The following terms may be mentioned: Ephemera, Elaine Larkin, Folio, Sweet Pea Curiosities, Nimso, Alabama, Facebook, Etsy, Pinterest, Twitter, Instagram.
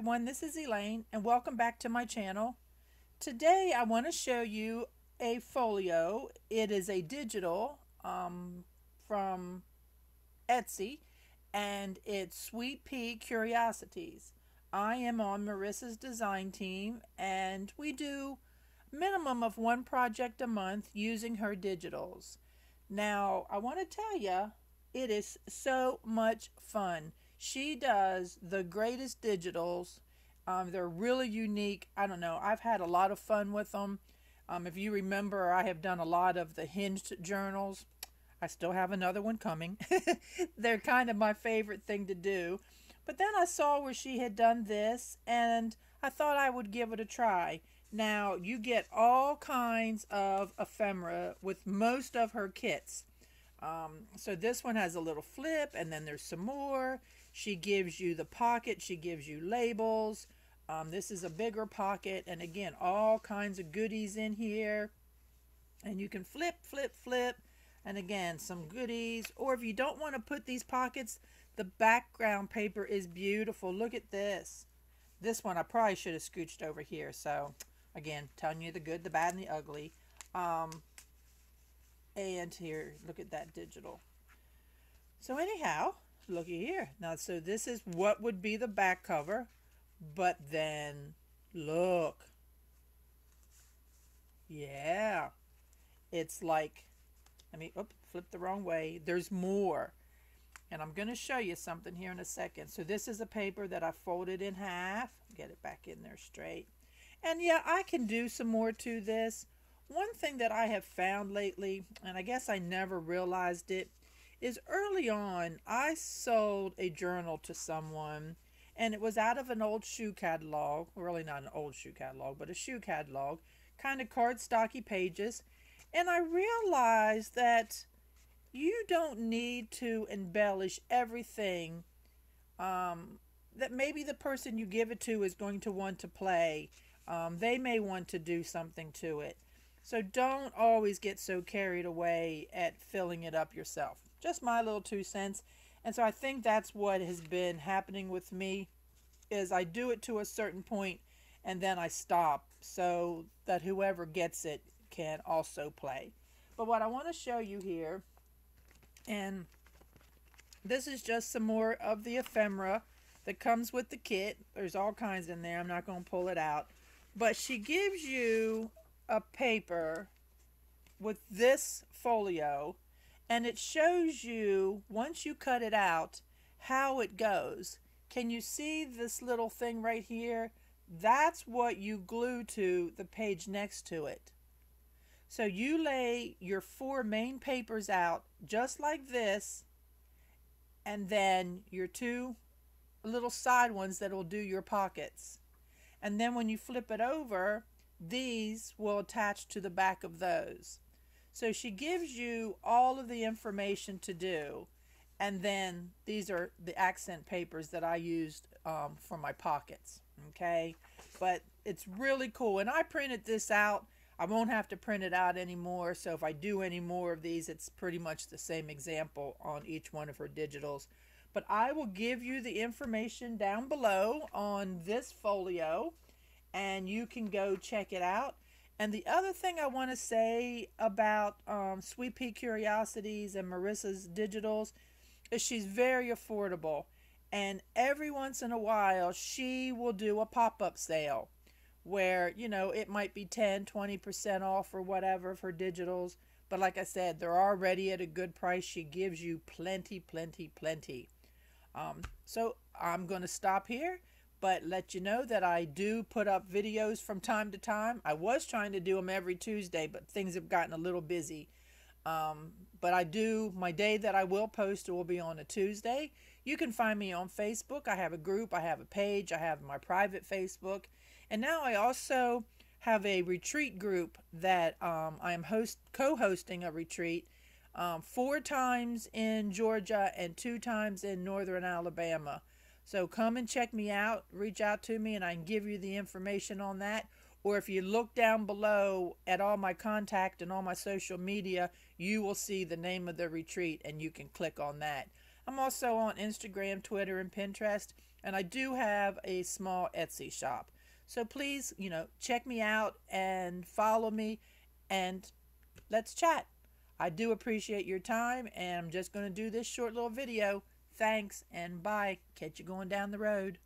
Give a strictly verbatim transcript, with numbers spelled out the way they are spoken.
everyone, this is Elaine and welcome back to my channel. Today I want to show you a folio. It is a digital um, from Etsy and it's Sweet Pea Curiosities. I am on Marissa's design team and we do a minimum of one project a month using her digitals. Now I want to tell you, it is so much fun. She does the greatest digitals. Um, they're really unique. I don't know. I've had a lot of fun with them. Um, if you remember, I have done a lot of the hinged journals. I still have another one coming. They're kind of my favorite thing to do. But then I saw where she had done this, and I thought I would give it a try. Now, you get all kinds of ephemera with most of her kits. Um, so this one has a little flip, and then there's some more. She gives you the pocket. She gives you labels. Um, this is a bigger pocket. And again, all kinds of goodies in here. And you can flip, flip, flip. And again, some goodies. Or if you don't want to put these pockets, the background paper is beautiful. Look at this. This one I probably should have scooched over here. So again, telling you the good, the bad, and the ugly. Um, and here, look at that digital. So anyhow, looky here. Now, so this is what would be the back cover, but then look. Yeah. It's like, let me, oops, flip the wrong way. There's more. And I'm going to show you something here in a second. So this is a paper that I folded in half. Get it back in there straight. And yeah, I can do some more to this. One thing that I have found lately, and I guess I never realized it, is early on I sold a journal to someone, and it was out of an old shoe catalog, really not an old shoe catalog, but a shoe catalog, kind of cardstocky pages, and I realized that you don't need to embellish everything, um, that maybe the person you give it to is going to want to play. Um, they may want to do something to it. So don't always get so carried away at filling it up yourself. Just my little two cents. And so I think that's what has been happening with me, is I do it to a certain point and then I stop so that whoever gets it can also play. But what I want to show you here, and this is just some more of the ephemera that comes with the kit. There's all kinds in there. I'm not going to pull it out. But she gives you a paper with this folio, and it shows you, once you cut it out, how it goes. Can you see this little thing right here? That's what you glue to the page next to it. So you lay your four main papers out just like this, and then your two little side ones that will do your pockets. And then when you flip it over, these will attach to the back of those. So she gives you all of the information to do, and then these are the accent papers that I used um, for my pockets. Okay, but it's really cool, and I printed this out. I won't have to print it out anymore, so if I do any more of these, it's pretty much the same example on each one of her digitals. But I will give you the information down below on this folio, and you can go check it out. And the other thing I want to say about um, Sweet Pea Curiosities and Marissa's digitals is she's very affordable. And every once in a while, she will do a pop-up sale where, you know, it might be ten, twenty percent off or whatever of her digitals. But like I said, they're already at a good price. She gives you plenty, plenty, plenty. Um, so I'm going to stop here. But let you know that I do put up videos from time to time. I was trying to do them every Tuesday, but things have gotten a little busy. Um, but I do, my day that I will post will be on a Tuesday. You can find me on Facebook. I have a group, I have a page, I have my private Facebook. And now I also have a retreat group that um, I am host, co-hosting a retreat um, four times in Georgia and two times in northern Alabama. So come and check me out, reach out to me, and I can give you the information on that. Or if you look down below at all my contact and all my social media, you will see the name of the retreat, and you can click on that. I'm also on Instagram, Twitter, and Pinterest. And I do have a small Etsy shop. So please, you know, check me out and follow me and let's chat. I do appreciate your time, and I'm just going to do this short little video. Thanks and bye. Catch you going down the road.